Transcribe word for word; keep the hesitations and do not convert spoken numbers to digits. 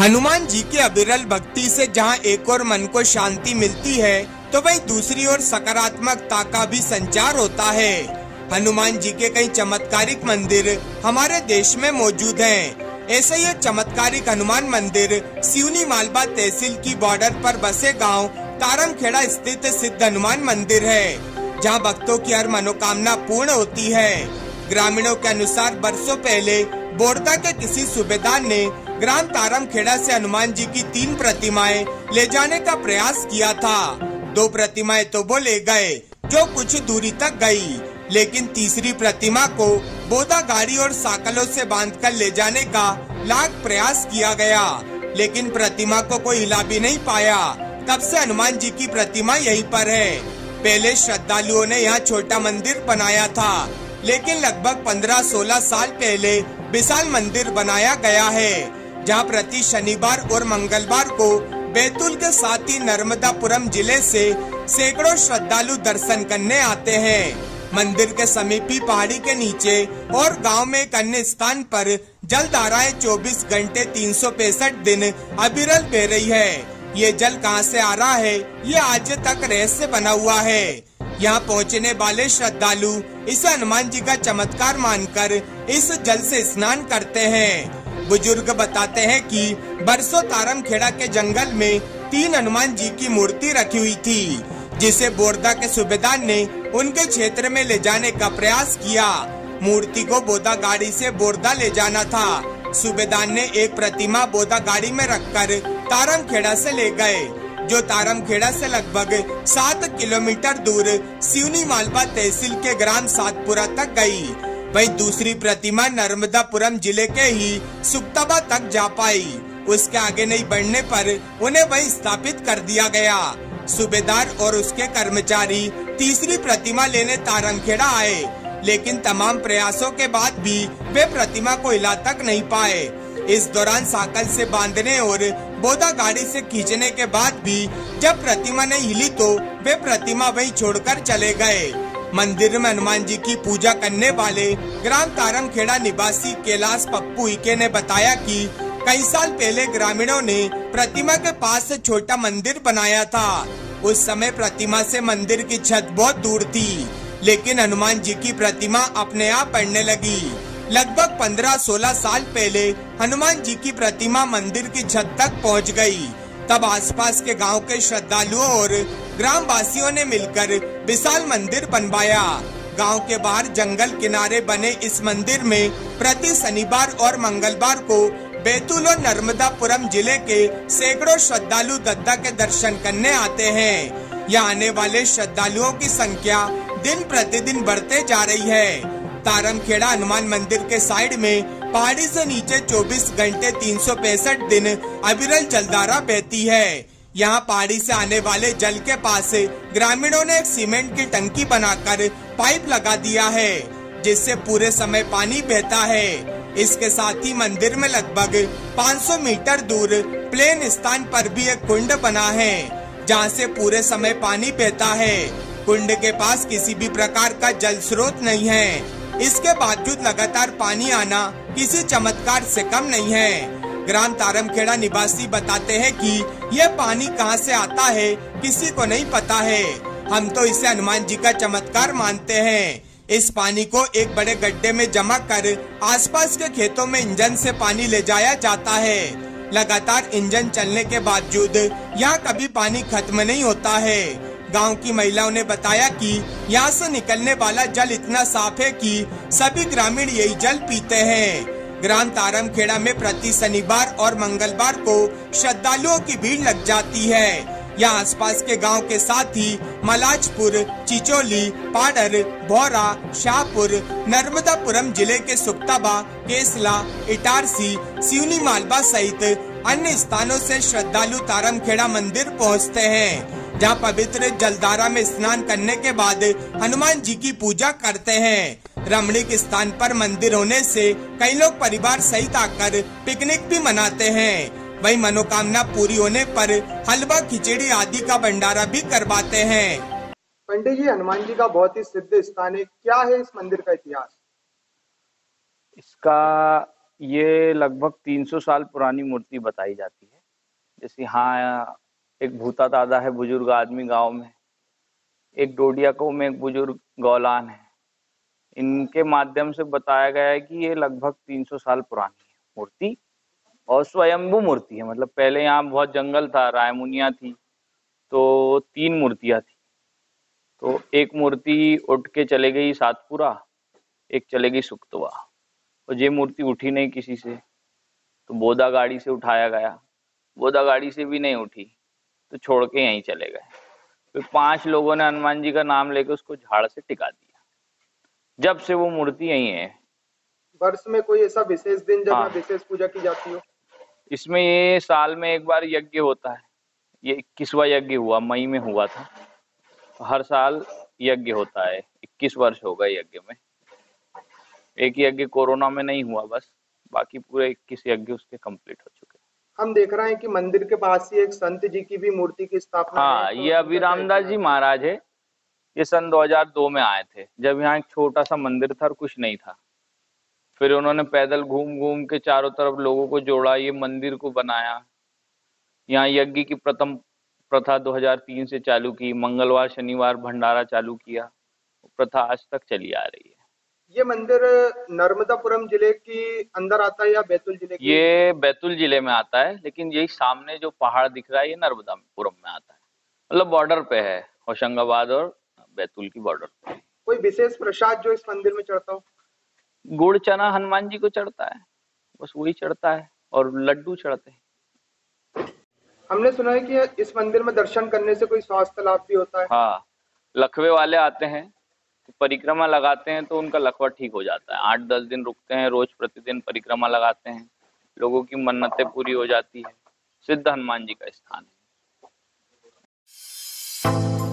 हनुमान जी की अविरल भक्ति से जहां एक और मन को शांति मिलती है तो वहीं दूसरी ओर सकारात्मकता का भी संचार होता है। हनुमान जी के कई चमत्कारिक मंदिर हमारे देश में मौजूद हैं। ऐसे ही चमत्कारिक हनुमान मंदिर सिवनी मालवा तहसील की बॉर्डर पर बसे गांव तारमखेड़ा स्थित सिद्ध हनुमान मंदिर है, जहां भक्तों की हर मनोकामना पूर्ण होती है। ग्रामीणों के अनुसार बरसों पहले बोरदा के किसी सूबेदार ने ग्राम तारमखेड़ा से हनुमान जी की तीन प्रतिमाएं ले जाने का प्रयास किया था। दो प्रतिमाएं तो वो ले गए जो कुछ दूरी तक गई, लेकिन तीसरी प्रतिमा को बोदा गाड़ी और साकलों से बांधकर ले जाने का लाख प्रयास किया गया, लेकिन प्रतिमा को कोई हिला भी नहीं पाया। तब से हनुमान जी की प्रतिमा यहीं पर है। पहले श्रद्धालुओं ने यहाँ छोटा मंदिर बनाया था, लेकिन लगभग पंद्रह सोलह साल पहले विशाल मंदिर बनाया गया है, जहाँ प्रति शनिवार और मंगलवार को बैतूल के साथ ही नर्मदापुरम जिले से सैकड़ों श्रद्धालु दर्शन करने आते हैं। मंदिर के समीप ही पहाड़ी के नीचे और गांव में एक अन्य स्थान पर जलधाराएं चौबीस घंटे तीन सौ पैंसठ दिन अविरल बह रही है। ये जल कहां से आ रहा है, ये आज तक रहस्य बना हुआ है। यहां पहुंचने वाले श्रद्धालु इसे हनुमान जी का चमत्कार मानकर इस जल से स्नान करते हैं। बुजुर्ग बताते हैं कि बरसों तारमखेड़ा के जंगल में तीन हनुमान जी की मूर्ति रखी हुई थी, जिसे बोरदा के सूबेदार ने उनके क्षेत्र में ले जाने का प्रयास किया। मूर्ति को बोदा गाड़ी से बोरदा ले जाना था। सूबेदार ने एक प्रतिमा बोदा गाड़ी में रखकर तारमखेड़ा से ले गए, जो तारमखेड़ा से लगभग सात किलोमीटर दूर सिवनी मालवा तहसील के ग्राम सातपुरा तक गई। वहीं दूसरी प्रतिमा नर्मदापुरम जिले के ही सुकताबा तक जा पाई। उसके आगे नहीं बढ़ने पर उन्हें वहीं स्थापित कर दिया गया। सूबेदार और उसके कर्मचारी तीसरी प्रतिमा लेने तारमखेड़ा आए, लेकिन तमाम प्रयासों के बाद भी वे प्रतिमा को हिला तक नहीं पाए। इस दौरान साकल से बांधने और बोदा गाड़ी से खींचने के बाद भी जब प्रतिमा नहीं हिली तो वे प्रतिमा वहीं छोड़कर चले गए। मंदिर में हनुमान जी की पूजा करने वाले ग्राम तारमखेड़ा निवासी कैलाश पप्पू इके ने बताया कि कई साल पहले ग्रामीणों ने प्रतिमा के पास से छोटा मंदिर बनाया था। उस समय प्रतिमा से मंदिर की छत बहुत दूर थी, लेकिन हनुमान जी की प्रतिमा अपने आप बढ़ने लगी। लगभग पंद्रह सोलह साल पहले हनुमान जी की प्रतिमा मंदिर की छत तक पहुंच गई। तब आसपास के गांव के श्रद्धालुओं और ग्राम वासियों ने मिलकर विशाल मंदिर बनवाया। गांव के बाहर जंगल किनारे बने इस मंदिर में प्रति शनिवार और मंगलवार को बैतूल और नर्मदापुरम जिले के सैकड़ों श्रद्धालु दद्दा के दर्शन करने आते हैं। यहाँ आने वाले श्रद्धालुओं की संख्या दिन प्रतिदिन बढ़ते जा रही है। तारमखेड़ा हनुमान मंदिर के साइड में पहाड़ी से नीचे चौबीस घंटे तीन सौ पैंसठ दिन अविरल जलधारा बहती है। यहाँ पहाड़ी से आने वाले जल के पास ग्रामीणों ने एक सीमेंट की टंकी बनाकर पाइप लगा दिया है, जिससे पूरे समय पानी बहता है। इसके साथ ही मंदिर में लगभग पाँच सौ मीटर दूर प्लेन स्थान पर भी एक कुंड बना है, जहां से पूरे समय पानी बहता है। कुंड के पास किसी भी प्रकार का जल स्रोत नहीं है। इसके बावजूद लगातार पानी आना किसी चमत्कार से कम नहीं है। ग्राम तारमखेड़ा निवासी बताते हैं कि यह पानी कहां से आता है किसी को नहीं पता है। हम तो इसे हनुमान जी का चमत्कार मानते हैं। इस पानी को एक बड़े गड्ढे में जमा कर आसपास के खेतों में इंजन से पानी ले जाया जाता है। लगातार इंजन चलने के बावजूद यहाँ कभी पानी खत्म नहीं होता है। गांव की महिलाओं ने बताया कि यहाँ से निकलने वाला जल इतना साफ है कि सभी ग्रामीण यही जल पीते हैं। ग्राम तारमखेड़ा में प्रति शनिवार और मंगलवार को श्रद्धालुओं की भीड़ लग जाती है। यहाँ आसपास के गांव के साथ ही मलाजपुर, चिचोली, पाडर, भौरा, शाहपुर, नर्मदापुरम जिले के सुकताबा, केसला, इटारसी, सिवनी मालवा सहित अन्य स्थानों से श्रद्धालु तारमखेड़ा मंदिर पहुँचते हैं, जहाँ पवित्र जलधारा में स्नान करने के बाद हनुमान जी की पूजा करते हैं। रमणीक स्थान पर मंदिर होने से कई लोग परिवार सहित आकर पिकनिक भी मनाते हैं। वही मनोकामना पूरी होने पर हलवा, खिचड़ी आदि का भंडारा भी करवाते हैं। पंडित जी, हनुमान जी का बहुत ही सिद्ध स्थान है, क्या है इस मंदिर का इतिहास? इसका ये लगभग तीन सौ साल पुरानी मूर्ति बताई जाती है। जैसे हाँ, एक भूता दादा है बुजुर्ग आदमी गांव में, एक डोडिया को में एक बुजुर्ग गौलान है, इनके माध्यम से बताया गया है कि ये लगभग तीन सौ साल पुरानी है मूर्ति और स्वयंभू मूर्ति है। मतलब पहले यहाँ बहुत जंगल था, रायमुनिया थी, तो तीन मूर्तियाँ थी। तो एक मूर्ति उठ के चले गई सातपुरा, एक चले गई सुकताबा, और ये मूर्ति उठी नहीं किसी से, तो बोरदा गाड़ी से उठाया गया, बोरदा गाड़ी से भी नहीं उठी तो छोड़ के यहीं चले गए। फिर पांच लोगों ने हनुमान जी का नाम लेकर उसको झाड़ से टिका दिया, जब से वो मूर्ति यहीं है। वर्ष में कोई ऐसा विशेष दिन जब विशेष पूजा की जाती हो? इसमें ये साल में एक बार यज्ञ होता है, ये इक्कीसवा यज्ञ हुआ, मई में हुआ था। हर साल यज्ञ होता है, इक्कीस वर्ष हो गए यज्ञ में। एक यज्ञ कोरोना में नहीं हुआ बस, बाकी पूरे इक्कीस यज्ञ उसके कंप्लीट हो चुके हैं। हम देख रहे हैं कि मंदिर के पास ही एक संत जी की भी मूर्ति की स्थापना। हाँ, ये अभी रामदास जी महाराज है, ये सन दो हज़ार दो में आए थे, जब यहाँ एक छोटा सा मंदिर था और कुछ नहीं था। फिर उन्होंने पैदल घूम घूम के चारों तरफ लोगों को जोड़ा, ये मंदिर को बनाया। यहाँ यज्ञ की प्रथम प्रथा दो हज़ार तीन से चालू की, मंगलवार शनिवार भंडारा चालू किया, प्रथा आज तक चली आ रही है। ये मंदिर नर्मदापुरम जिले की अंदर आता है या बैतूल जिले की? ये बैतूल जिले में आता है, लेकिन यही सामने जो पहाड़ दिख रहा है ये नर्मदापुरम में आता है। मतलब बॉर्डर पे है, होशंगाबाद और बैतूल की बॉर्डर पे। कोई विशेष प्रसाद जो इस मंदिर में चढ़ता हो? गुड़ चना हनुमान जी को चढ़ता है, बस वही चढ़ता है, और लड्डू चढ़ते हैं। हमने सुना है कि इस मंदिर में दर्शन करने से कोई स्वास्थ्य लाभ भी होता है। हाँ, लखवे वाले आते हैं, परिक्रमा लगाते हैं तो उनका लकवा ठीक हो जाता है। आठ दस दिन रुकते हैं, रोज प्रतिदिन परिक्रमा लगाते हैं, लोगों की मन्नतें पूरी हो जाती है। सिद्ध हनुमान जी का स्थान है।